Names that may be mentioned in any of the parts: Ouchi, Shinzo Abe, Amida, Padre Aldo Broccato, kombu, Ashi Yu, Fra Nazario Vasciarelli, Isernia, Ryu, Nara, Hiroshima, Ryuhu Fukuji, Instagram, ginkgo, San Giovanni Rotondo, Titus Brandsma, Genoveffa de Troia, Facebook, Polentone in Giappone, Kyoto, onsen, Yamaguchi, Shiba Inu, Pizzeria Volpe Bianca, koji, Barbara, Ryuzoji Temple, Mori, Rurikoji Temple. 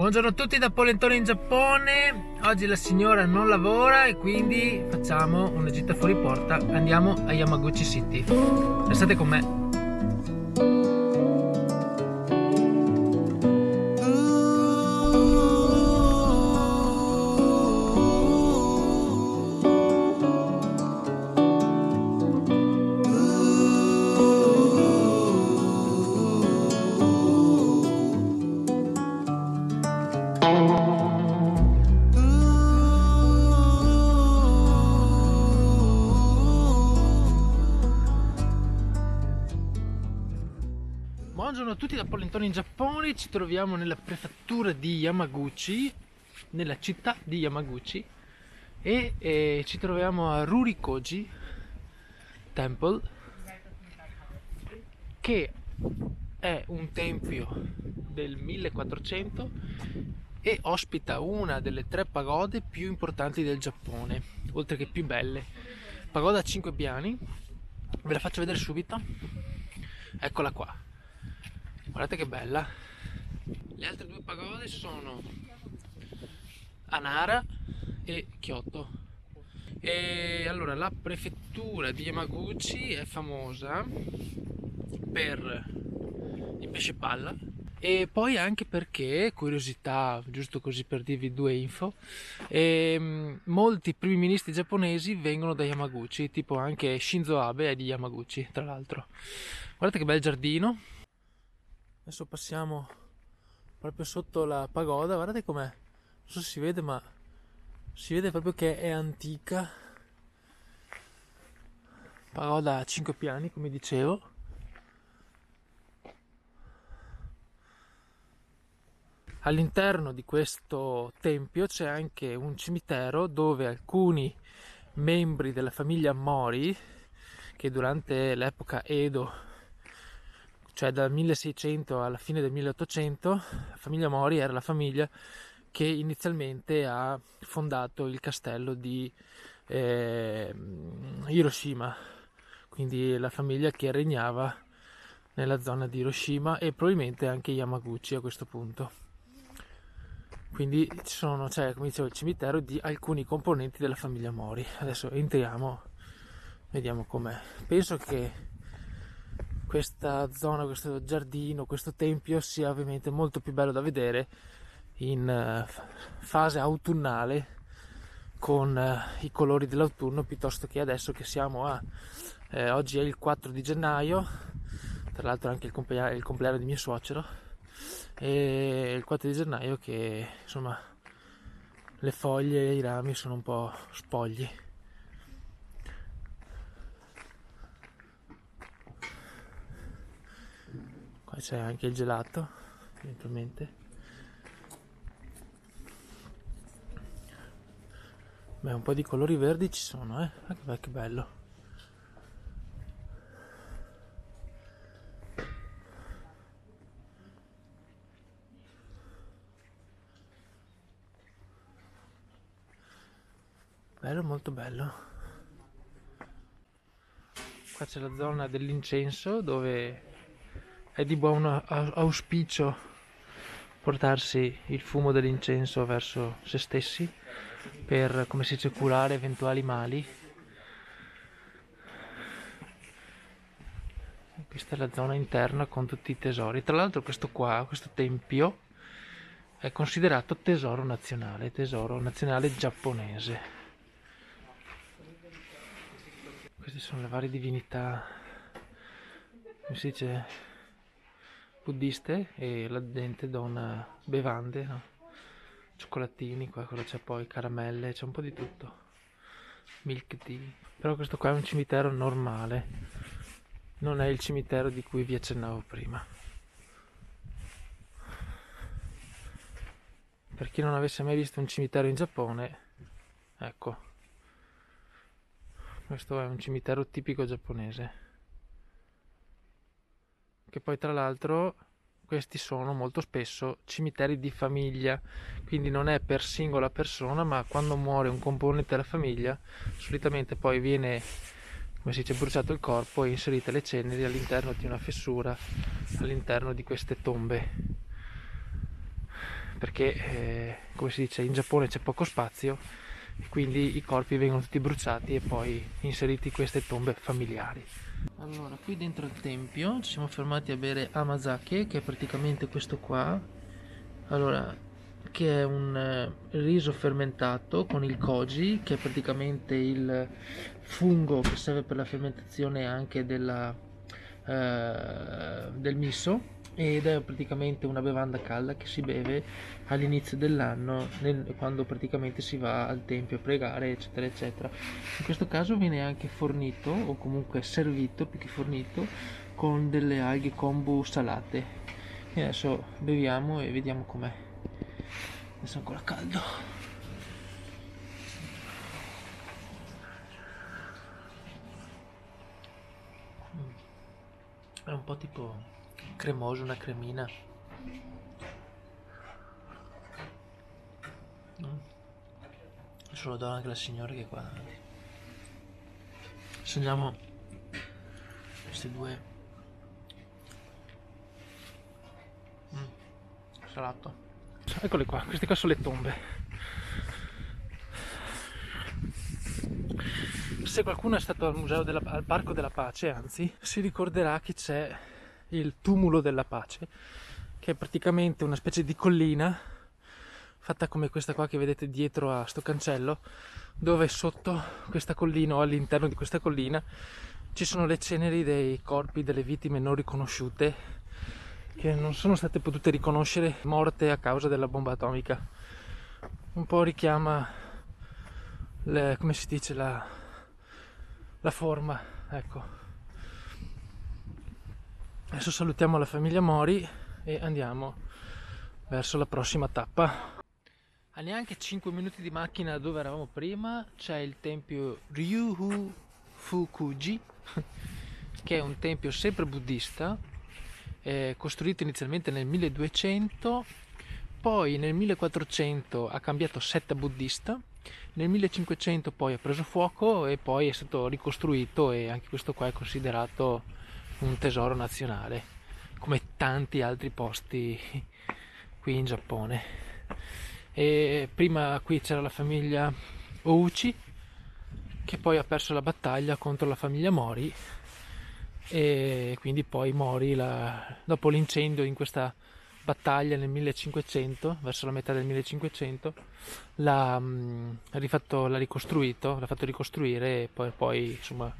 Buongiorno a tutti da Polentone in Giappone. Oggi la signora non lavora e quindi facciamo una gita fuori porta. Andiamo a Yamaguchi City. Restate con me. Buongiorno a tutti da Polentone in Giappone, ci troviamo nella prefettura di Yamaguchi, nella città di Yamaguchi e ci troviamo a Rurikoji Temple, che è un tempio del 1400 e ospita una delle tre pagode più importanti del Giappone, oltre che più belle. Pagoda a 5 piani, ve la faccio vedere subito, eccola qua. Guardate che bella. Le altre due pagode sono Anara e Kyoto. E allora la prefettura di Yamaguchi è famosa per il pesce palla e poi anche perché, curiosità, giusto così per dirvi due info, molti primi ministri giapponesi vengono da Yamaguchi, tipo anche Shinzo Abe è di Yamaguchi, tra l'altro. Guardate che bel giardino. Adesso passiamo proprio sotto la pagoda, guardate com'è, non so se si vede ma si vede proprio che è antica, pagoda a 5 piani come dicevo. All'interno di questo tempio c'è anche un cimitero dove alcuni membri della famiglia Mori, che durante l'epoca Edo, cioè dal 1600 alla fine del 1800, la famiglia Mori era la famiglia che inizialmente ha fondato il castello di Hiroshima, quindi la famiglia che regnava nella zona di Hiroshima e probabilmente anche Yamaguchi a questo punto. Quindi c'è, come dicevo, il cimitero di alcuni componenti della famiglia Mori. Adesso entriamo, vediamo com'è. Penso che questa zona, questo giardino, questo tempio sia ovviamente molto più bello da vedere in fase autunnale con i colori dell'autunno, piuttosto che adesso che siamo a oggi è il 4 di gennaio, tra l'altro anche il compleanno di mio suocero, e il 4 di gennaio che insomma le foglie e i rami sono un po' spogli. C'è anche il gelato eventualmente. Beh, un po' di colori verdi ci sono, eh? Ah, che bello. Bello, molto bello. Qua c'è la zona dell'incenso dove è di buon auspicio portarsi il fumo dell'incenso verso se stessi per, come si dice, curare eventuali mali. Questa è la zona interna con tutti i tesori. Tra l'altro questo tempio è considerato tesoro nazionale giapponese. Queste sono le varie divinità, come si dice, buddiste, e là dentro dona bevande, no? Cioccolatini, qualcosa c'è, poi caramelle, c'è un po' di tutto, milk tea. Però questo qua è un cimitero normale, non è il cimitero di cui vi accennavo prima. Per chi non avesse mai visto un cimitero in Giappone, ecco, questo è un cimitero tipico giapponese. Che poi tra l'altro questi sono molto spesso cimiteri di famiglia, quindi non è per singola persona, ma quando muore un componente della famiglia solitamente poi viene, come si dice, bruciato il corpo e inserite le ceneri all'interno di una fessura all'interno di queste tombe. perché come si dice in Giappone c'è poco spazio e quindi i corpi vengono tutti bruciati e poi inseriti in queste tombe familiari. Allora, qui dentro il tempio ci siamo fermati a bere amazake, che è praticamente questo qua, allora, che è un riso fermentato con il koji, che è praticamente il fungo che serve per la fermentazione anche della, del miso, ed è praticamente una bevanda calda che si beve all'inizio dell'anno quando praticamente si va al tempio a pregare eccetera eccetera. In questo caso viene anche fornito, o comunque servito più che fornito, con delle alghe kombu salate, e adesso beviamo e vediamo com'è. Adesso è ancora caldo. È un po' tipo cremoso, una cremina. Adesso lo do anche alla signora che è qua davanti. Assaggiamo questi due. Salato. Eccole qua, queste qua sono le tombe. Se qualcuno è stato al museo al Parco della Pace, anzi, si ricorderà che c'è il tumulo della pace, che è praticamente una specie di collina fatta come questa qua che vedete dietro a sto cancello, dove sotto questa collina o all'interno di questa collina ci sono le ceneri dei corpi delle vittime non riconosciute, che non sono state potute riconoscere, morte a causa della bomba atomica. Un po' richiama come si dice la forma, ecco. Adesso salutiamo la famiglia Mori e andiamo verso la prossima tappa. A neanche 5 minuti di macchina da dove eravamo prima c'è il tempio Ryuhu Fukuji, che è un tempio sempre buddista, costruito inizialmente nel 1200, poi nel 1400 ha cambiato setta buddista, nel 1500 poi ha preso fuoco e poi è stato ricostruito, e anche questo qua è considerato un tesoro nazionale, come tanti altri posti qui in Giappone. E prima qui c'era la famiglia Ouchi, che poi ha perso la battaglia contro la famiglia Mori, e quindi poi Mori, dopo l'incendio in questa battaglia nel 1500, verso la metà del 1500, l'ha fatto ricostruire, e poi insomma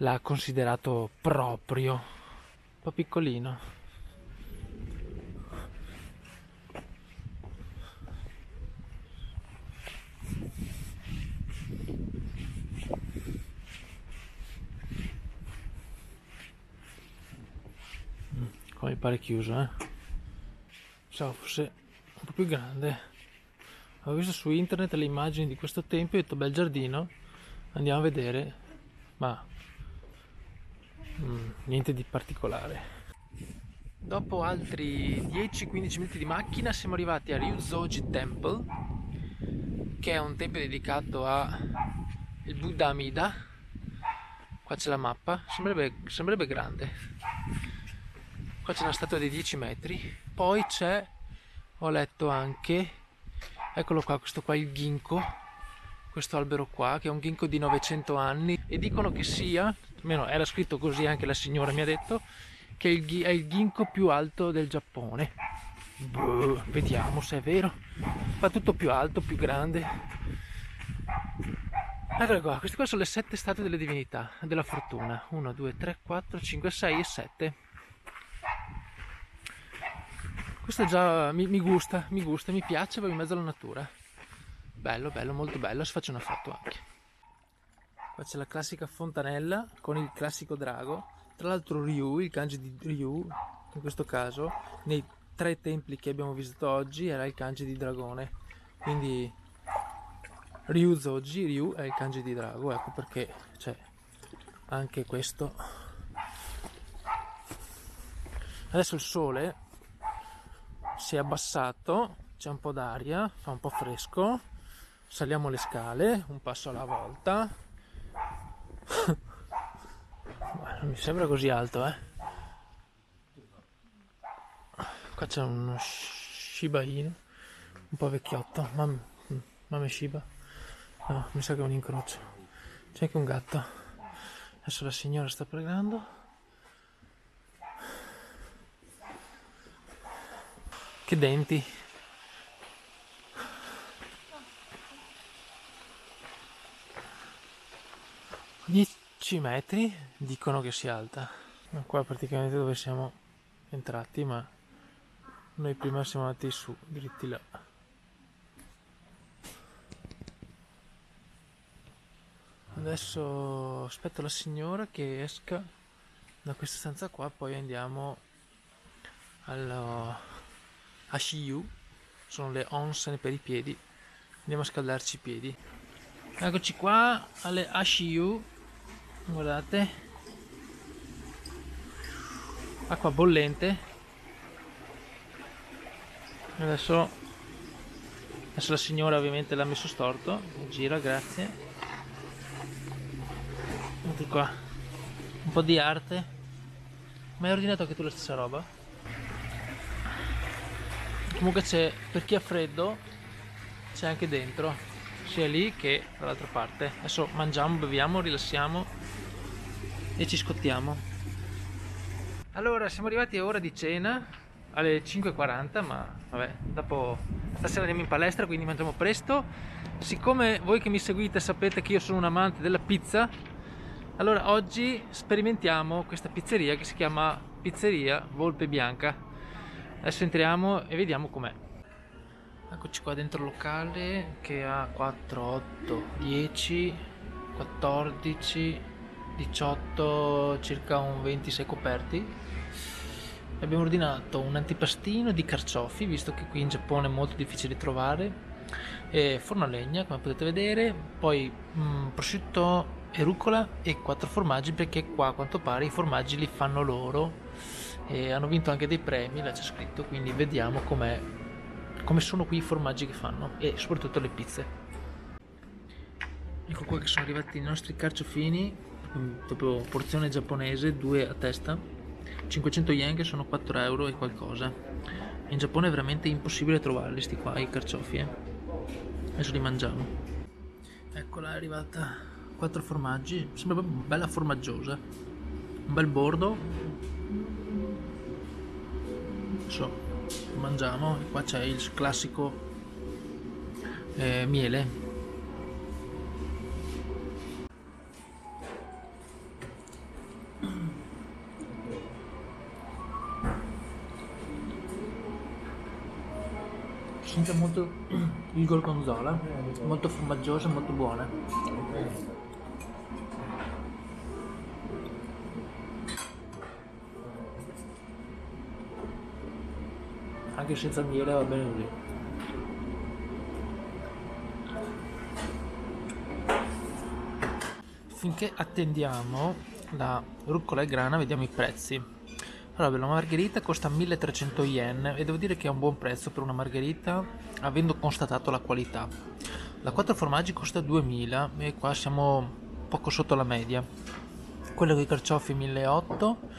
l'ha considerato proprio. Un po' piccolino. Qua mi pare chiuso, eh? Ciao, fosse un po' più grande. Avevo visto su internet le immagini di questo tempio e ho detto bel giardino, andiamo a vedere, ma niente di particolare. Dopo altri 10-15 minuti di macchina siamo arrivati a Ryuzoji Temple, che è un tempio dedicato al Buddha Amida. Qua c'è la mappa, sembrerebbe grande. Qua c'è una statua di 10 metri. Poi c'è, ho letto anche, eccolo qua, questo qua è il ginkgo, questo albero qua, che è un ginkgo di 900 anni, e dicono che sia, almeno era scritto così, anche la signora mi ha detto che è il ginkgo più alto del Giappone. Boh, vediamo se è vero. Fa tutto più alto, più grande. Allora qua, queste qua sono le 7 statue delle divinità, della fortuna. 1, 2, 3, 4, 5, 6 e 7. Questo già mi gusta, mi piace, va in mezzo alla natura. Bello, bello, molto bello. Ci faccio una foto anche. Qua c'è la classica fontanella con il classico drago, tra l'altro Ryu, il kanji di Ryu in questo caso, nei 3 templi che abbiamo visitato oggi era il kanji di dragone, quindi Ryuzoji, Ryu è il kanji di drago, ecco perché c'è anche questo. Adesso il sole si è abbassato, c'è un po' d'aria, fa un po' fresco, saliamo le scale, un passo alla volta. Non mi sembra così alto, eh. Qua c'è uno Shiba Inu, un po' vecchiotta, mame Shiba, no, mi sa che è un incrocio. C'è anche un gatto. Adesso la signora sta pregando. Che denti. Metri dicono che sia alta. Ma qua praticamente dove siamo entrati, ma noi prima siamo andati su dritti là. Adesso aspetto la signora che esca da questa stanza qua, poi andiamo alla Ashi Yu, sono le onsen per i piedi, andiamo a scaldarci i piedi. Eccoci qua alle Ashi Yu. Guardate, acqua bollente. Adesso la signora ovviamente l'ha messo storto, gira, grazie. Metti qua un po' di arte. Ma hai ordinato anche tu la stessa roba? Comunque c'è, per chi ha freddo c'è anche dentro, sia lì che dall'altra parte. Adesso mangiamo, beviamo, rilassiamo e ci scottiamo. Allora siamo arrivati a ora di cena, alle 5:40, ma vabbè, dopo stasera andiamo in palestra, quindi mangiamo presto. Siccome voi che mi seguite sapete che io sono un amante della pizza, allora oggi sperimentiamo questa pizzeria che si chiama Pizzeria Volpe Bianca. Adesso entriamo e vediamo com'è. Eccoci qua dentro il locale che ha 4, 8, 10, 14... 18, circa un 26 coperti. Abbiamo ordinato un antipastino di carciofi, visto che qui in Giappone è molto difficile trovare, e forno a legna come potete vedere, poi prosciutto e rucola e 4 formaggi, perché qua a quanto pare i formaggi li fanno loro e hanno vinto anche dei premi, là c'è scritto, quindi vediamo come sono qui i formaggi che fanno e soprattutto le pizze. Ecco qua che sono arrivati i nostri carciofini, proprio porzione giapponese, 2 a testa, 500 yen che sono 4 euro e qualcosa. In Giappone è veramente impossibile trovarli sti qua i carciofi, eh. Adesso li mangiamo. Eccola, è arrivata, 4 formaggi, sembra bella formaggiosa, un bel bordo. Adesso mangiamo, e qua c'è il classico miele. Sente molto il gorgonzola, molto formaggiosa, molto buona. Anche senza miele va bene così. Finché attendiamo la rucola e grana vediamo i prezzi. Allora, la margherita costa 1300 yen e devo dire che è un buon prezzo per una margherita, avendo constatato la qualità. La 4 formaggi costa 2000 e qua siamo poco sotto la media. Quella con i carciofi 1800,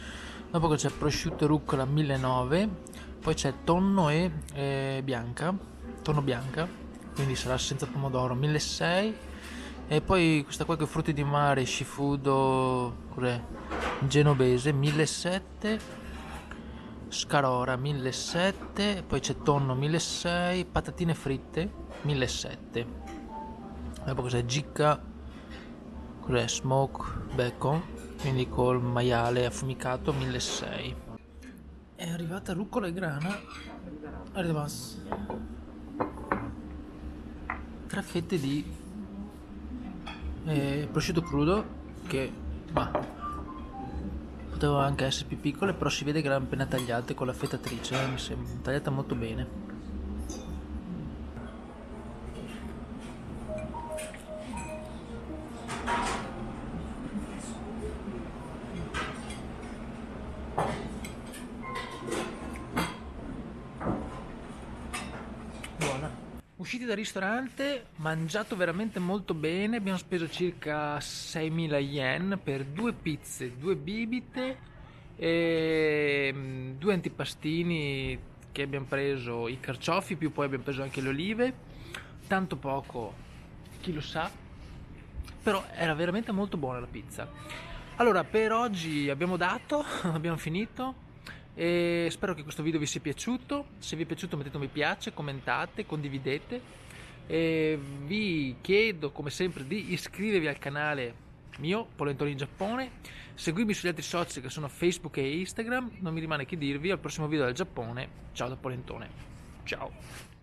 dopo che c'è prosciutto e rucola 1900, poi c'è tonno e bianca, tonno bianca, quindi sarà senza pomodoro, 1600, e poi questa qua che frutti di mare, shifudo, cos'è? Genovese, 1700. Scarora 1700, poi c'è tonno 1600, patatine fritte 1700. Dopo cos'è? Gicca, cos'è? Smoke bacon, quindi col maiale affumicato 1600. È arrivata rucola e grana. Arrivas. 3 fette di prosciutto crudo, che bah, potevano anche essere più piccole, però si vede che erano appena tagliate con la fettatrice, mi sembra tagliata molto bene. Buona. Usciti dal ristorante, mangiato veramente molto bene, abbiamo speso circa 6.000 yen per 2 pizze, 2 bibite e 2 antipastini che abbiamo preso i carciofi, più poi abbiamo preso anche le olive, tanto poco, chi lo sa, però era veramente molto buona la pizza. Allora, per oggi abbiamo dato, abbiamo finito, e spero che questo video vi sia piaciuto. Se vi è piaciuto mettete un mi piace, commentate, condividete, e vi chiedo come sempre di iscrivervi al canale mio, Polentone in Giappone, seguirmi sugli altri social che sono Facebook e Instagram. Non mi rimane che dirvi al prossimo video dal Giappone. Ciao da Polentone, ciao.